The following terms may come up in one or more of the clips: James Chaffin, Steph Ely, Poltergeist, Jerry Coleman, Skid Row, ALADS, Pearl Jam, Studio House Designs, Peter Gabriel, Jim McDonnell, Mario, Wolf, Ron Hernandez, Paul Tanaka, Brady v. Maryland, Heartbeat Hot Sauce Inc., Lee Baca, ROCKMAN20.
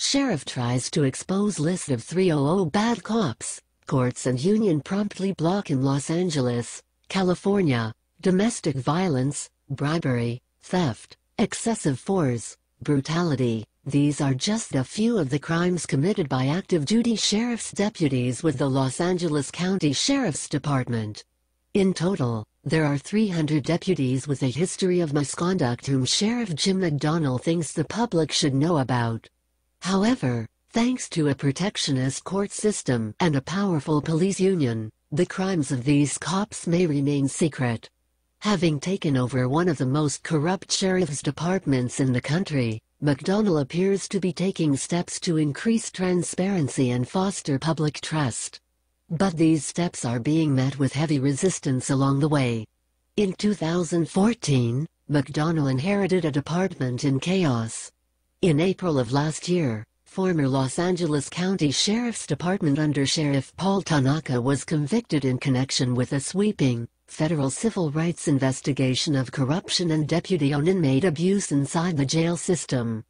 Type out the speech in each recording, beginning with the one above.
Sheriff tries to expose list of 300 bad cops. Courts and union promptly block in Los Angeles, California. Domestic violence, bribery, theft, excessive force, brutality. These are just a few of the crimes committed by active duty sheriff's deputies with the Los Angeles County Sheriff's Department. In total, there are 300 deputies with a history of misconduct whom Sheriff Jim McDonnell thinks the public should know about. However, thanks to a protectionist court system and a powerful police union, the crimes of these cops may remain secret. Having taken over one of the most corrupt sheriff's departments in the country, McDonnell appears to be taking steps to increase transparency and foster public trust. But these steps are being met with heavy resistance along the way. In 2014, McDonnell inherited a department in chaos. In April of last year, former Los Angeles County Sheriff's Department under Sheriff Paul Tanaka was convicted in connection with a sweeping, federal civil rights investigation of corruption and deputy-owned inmate abuse inside the jail system.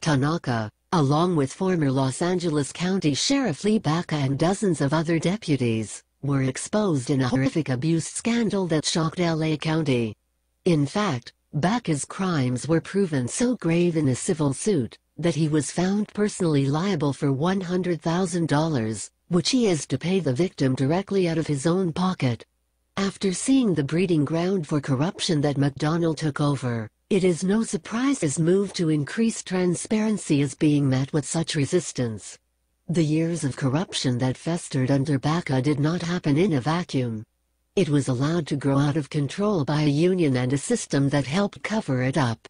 Tanaka, along with former Los Angeles County Sheriff Lee Baca and dozens of other deputies, were exposed in a horrific abuse scandal that shocked LA County. In fact, Baca's crimes were proven so grave in a civil suit that he was found personally liable for $100,000, which he is to pay the victim directly out of his own pocket. After seeing the breeding ground for corruption that McDonnell took over, it is no surprise his move to increase transparency is being met with such resistance. The years of corruption that festered under Baca did not happen in a vacuum. It was allowed to grow out of control by a union and a system that helped cover it up.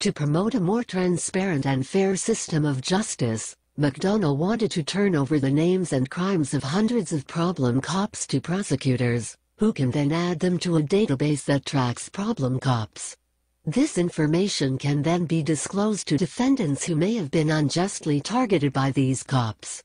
To promote a more transparent and fair system of justice, McDonnell wanted to turn over the names and crimes of hundreds of problem cops to prosecutors, who can then add them to a database that tracks problem cops. This information can then be disclosed to defendants who may have been unjustly targeted by these cops.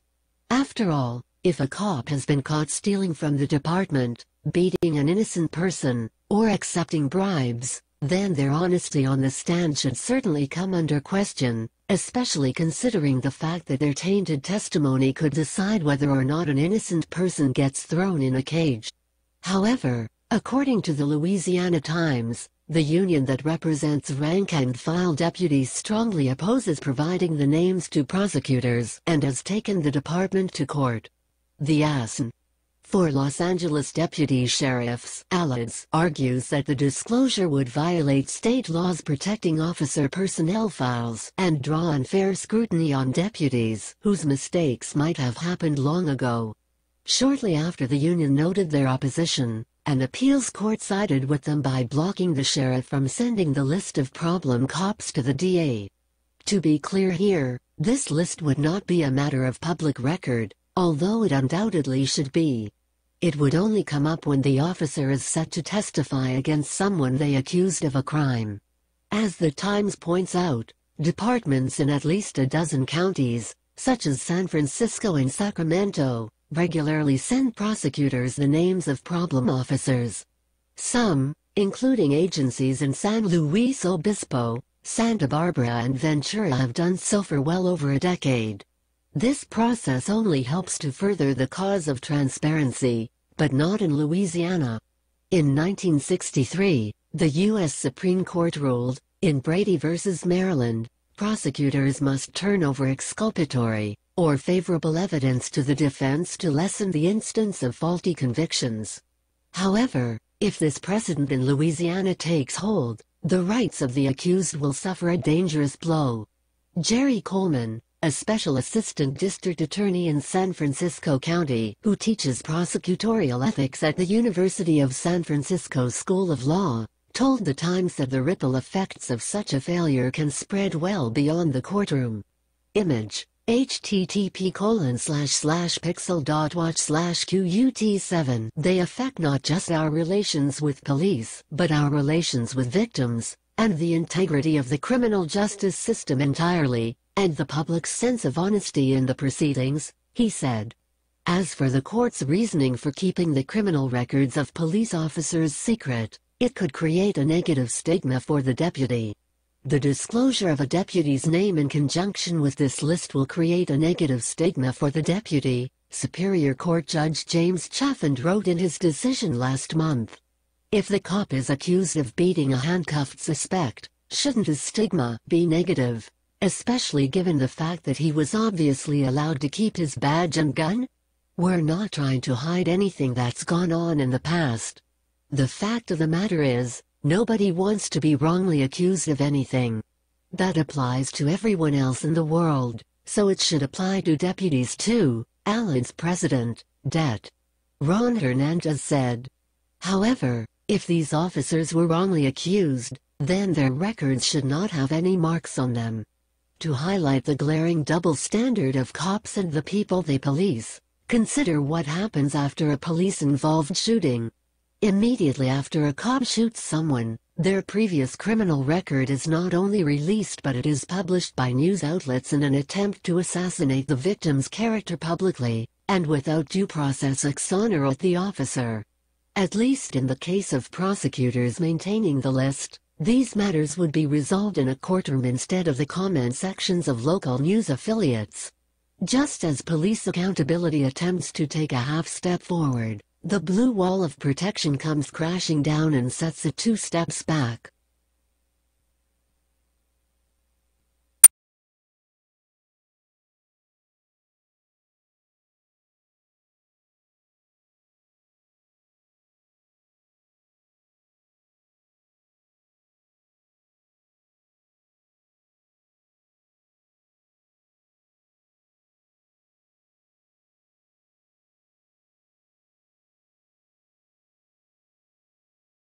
After all, if a cop has been caught stealing from the department, beating an innocent person, or accepting bribes, then their honesty on the stand should certainly come under question, especially considering the fact that their tainted testimony could decide whether or not an innocent person gets thrown in a cage. However, according to the Louisiana Times, the union that represents rank-and-file deputies strongly opposes providing the names to prosecutors and has taken the department to court. The ASN for Los Angeles Deputy Sheriffs, ALADS, argues that the disclosure would violate state laws protecting officer personnel files and draw unfair scrutiny on deputies whose mistakes might have happened long ago. Shortly after the union noted their opposition, an appeals court sided with them by blocking the sheriff from sending the list of problem cops to the DA. To be clear here, this list would not be a matter of public record, although it undoubtedly should be. It would only come up when the officer is set to testify against someone they accused of a crime. As the Times points out, departments in at least a dozen counties, such as San Francisco and Sacramento, regularly send prosecutors the names of problem officers. Some, including agencies in San Luis Obispo, Santa Barbara and Ventura, have done so for well over a decade. This process only helps to further the cause of transparency, but not in Louisiana. In 1963, the U.S. Supreme Court ruled, in Brady v. Maryland, prosecutors must turn over exculpatory or favorable evidence to the defense to lessen the instance of faulty convictions. However, if this precedent in Louisiana takes hold, the rights of the accused will suffer a dangerous blow. Jerry Coleman, a special assistant district attorney in San Francisco County who teaches prosecutorial ethics at the University of San Francisco School of Law, told the Times that the ripple effects of such a failure can spread well beyond the courtroom. Image: http://pixel.watch/qut7. They affect not just our relations with police, but our relations with victims, and the integrity of the criminal justice system entirely, and the public's sense of honesty in the proceedings, he said. As for the court's reasoning for keeping the criminal records of police officers secret, it could create a negative stigma for the deputy. The disclosure of a deputy's name in conjunction with this list will create a negative stigma for the deputy, Superior Court Judge James Chaffin wrote in his decision last month. If the cop is accused of beating a handcuffed suspect, shouldn't his stigma be negative, especially given the fact that he was obviously allowed to keep his badge and gun? We're not trying to hide anything that's gone on in the past. The fact of the matter is, nobody wants to be wrongly accused of anything. That applies to everyone else in the world, so it should apply to deputies too, ALADS president, Det. Ron Hernandez said. However, if these officers were wrongly accused, then their records should not have any marks on them. To highlight the glaring double standard of cops and the people they police, consider what happens after a police-involved shooting. Immediately after a cop shoots someone, their previous criminal record is not only released but it is published by news outlets in an attempt to assassinate the victim's character publicly, and without due process exonerate the officer. At least in the case of prosecutors maintaining the list, these matters would be resolved in a courtroom instead of the comment sections of local news affiliates. Just as police accountability attempts to take a half-step forward, the blue wall of protection comes crashing down and sets it two steps back.